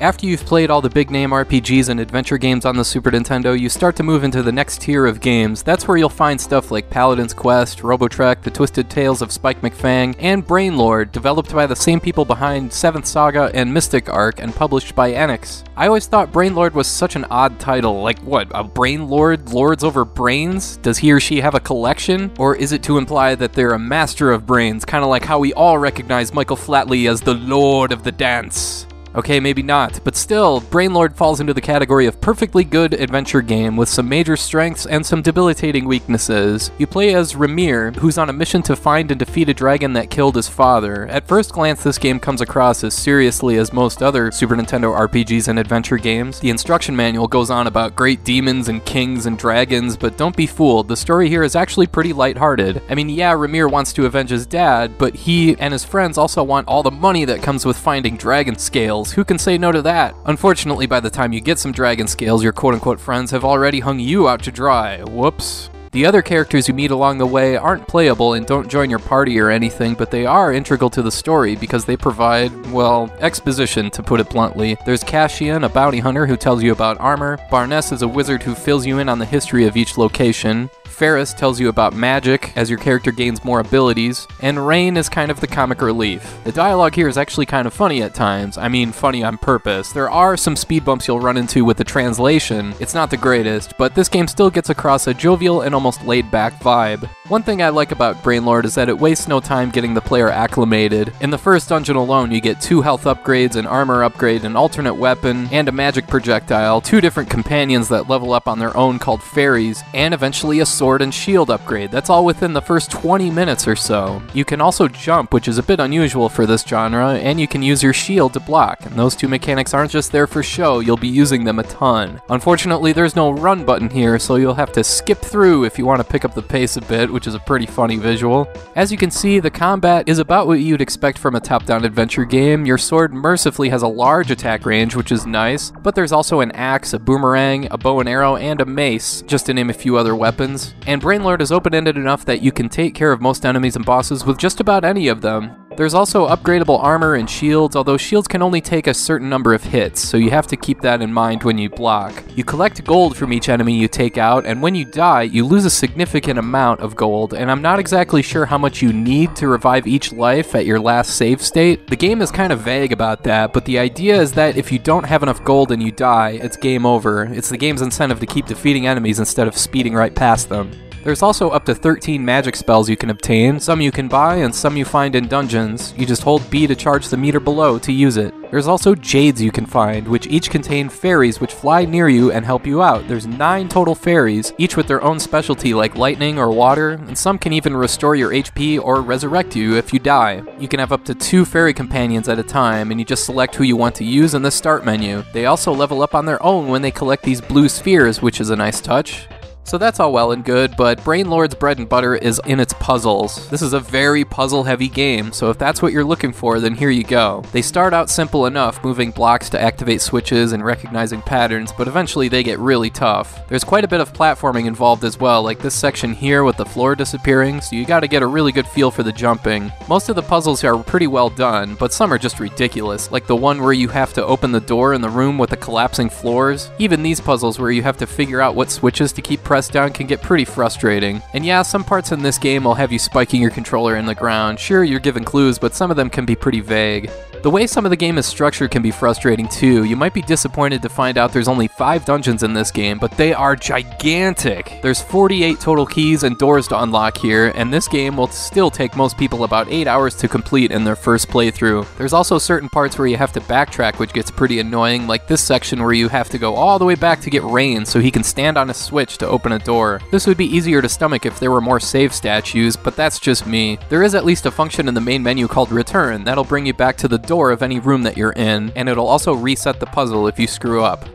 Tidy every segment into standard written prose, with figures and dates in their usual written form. After you've played all the big name RPGs and adventure games on the Super Nintendo, you start to move into the next tier of games. That's where you'll find stuff like Paladin's Quest, Robotrek, The Twisted Tales of Spike McFang, and Brain Lord, developed by the same people behind Seventh Saga and Mystic Arc and published by Enix. I always thought Brain Lord was such an odd title. Like what, a Brain Lord lords over brains? Does he or she have a collection? Or is it to imply that they're a master of brains, kind of like how we all recognize Michael Flatley as the Lord of the Dance? Okay, maybe not, but still, Brain Lord falls into the category of perfectly good adventure game with some major strengths and some debilitating weaknesses. You play as Ramir, who's on a mission to find and defeat a dragon that killed his father. At first glance, this game comes across as seriously as most other Super Nintendo RPGs and adventure games. The instruction manual goes on about great demons and kings and dragons, but don't be fooled, the story here is actually pretty lighthearted. I mean, yeah, Ramir wants to avenge his dad, but he and his friends also want all the money that comes with finding dragon scales. Who can say no to that? Unfortunately, by the time you get some dragon scales, your quote-unquote friends have already hung you out to dry. Whoops. The other characters you meet along the way aren't playable and don't join your party or anything, but they are integral to the story because they provide, well, exposition, to put it bluntly. There's Cassian, a bounty hunter who tells you about armor. Barnes is a wizard who fills you in on the history of each location. Ferris tells you about magic as your character gains more abilities, and Rain is kind of the comic relief. The dialogue here is actually kind of funny at times. I mean, funny on purpose. There are some speed bumps you'll run into with the translation. It's not the greatest, but this game still gets across a jovial and almost laid-back vibe. One thing I like about Brain Lord is that it wastes no time getting the player acclimated. In the first dungeon alone, you get 2 health upgrades, an armor upgrade, an alternate weapon, and a magic projectile, 2 different companions that level up on their own called fairies, and eventually a sword and shield upgrade. That's all within the first 20 minutes or so. You can also jump, which is a bit unusual for this genre, and you can use your shield to block, and those two mechanics aren't just there for show, you'll be using them a ton. Unfortunately, there's no run button here, so you'll have to skip through if you want to pick up the pace a bit, which is a pretty funny visual. As you can see, the combat is about what you'd expect from a top-down adventure game. Your sword mercifully has a large attack range, which is nice, but there's also an axe, a boomerang, a bow and arrow, and a mace, just to name a few other weapons. And Brain Lord is open-ended enough that you can take care of most enemies and bosses with just about any of them. There's also upgradable armor and shields, although shields can only take a certain number of hits, so you have to keep that in mind when you block. You collect gold from each enemy you take out, and when you die, you lose a significant amount of gold, and I'm not exactly sure how much you need to revive each life at your last save state. The game is kind of vague about that, but the idea is that if you don't have enough gold and you die, it's game over. It's the game's incentive to keep defeating enemies instead of speeding right past them. There's also up to 13 magic spells you can obtain, some you can buy and some you find in dungeons. You just hold B to charge the meter below to use it. There's also jades you can find, which each contain fairies which fly near you and help you out. There's 9 total fairies, each with their own specialty like lightning or water, and some can even restore your HP or resurrect you if you die. You can have up to 2 fairy companions at a time, and you just select who you want to use in the start menu. They also level up on their own when they collect these blue spheres, which is a nice touch. So that's all well and good, but Brain Lord's bread and butter is in its puzzles. This is a very puzzle-heavy game, so if that's what you're looking for, then here you go. They start out simple enough, moving blocks to activate switches and recognizing patterns, but eventually they get really tough. There's quite a bit of platforming involved as well, like this section here with the floor disappearing, so you gotta get a really good feel for the jumping. Most of the puzzles are pretty well done, but some are just ridiculous, like the one where you have to open the door in the room with the collapsing floors. Even these puzzles where you have to figure out what switches to keep pressing down can get pretty frustrating. And yeah, some parts in this game will have you spiking your controller in the ground. Sure, you're given clues, but some of them can be pretty vague. The way some of the game is structured can be frustrating too. You might be disappointed to find out there's only 5 dungeons in this game, but they are gigantic. There's 48 total keys and doors to unlock here, and this game will still take most people about 8 hours to complete in their first playthrough. There's also certain parts where you have to backtrack, which gets pretty annoying, like this section where you have to go all the way back to get Rain so he can stand on a switch to open a door. This would be easier to stomach if there were more save statues, but that's just me. There is at least a function in the main menu called Return that'll bring you back to the door of any room that you're in, and it'll also reset the puzzle if you screw up.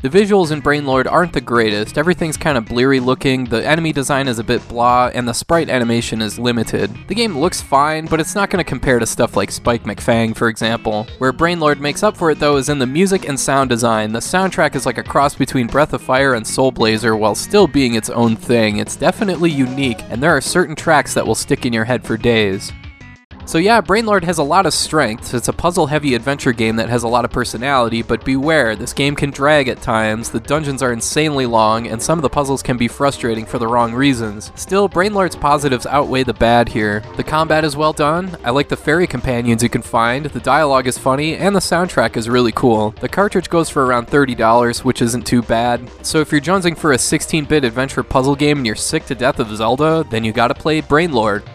The visuals in Brain Lord aren't the greatest, everything's kind of bleary looking, the enemy design is a bit blah, and the sprite animation is limited. The game looks fine, but it's not going to compare to stuff like Spike McFang, for example. Where Brain Lord makes up for it though is in the music and sound design. The soundtrack is like a cross between Breath of Fire and Soul Blazer while still being its own thing. It's definitely unique, and there are certain tracks that will stick in your head for days. So yeah, Brain Lord has a lot of strength. It's a puzzle-heavy adventure game that has a lot of personality, but beware, this game can drag at times, the dungeons are insanely long, and some of the puzzles can be frustrating for the wrong reasons. Still, Brain Lord's positives outweigh the bad here. The combat is well done, I like the fairy companions you can find, the dialogue is funny, and the soundtrack is really cool. The cartridge goes for around $30, which isn't too bad. So if you're jonesing for a 16-bit adventure puzzle game and you're sick to death of Zelda, then you gotta play Brain Lord.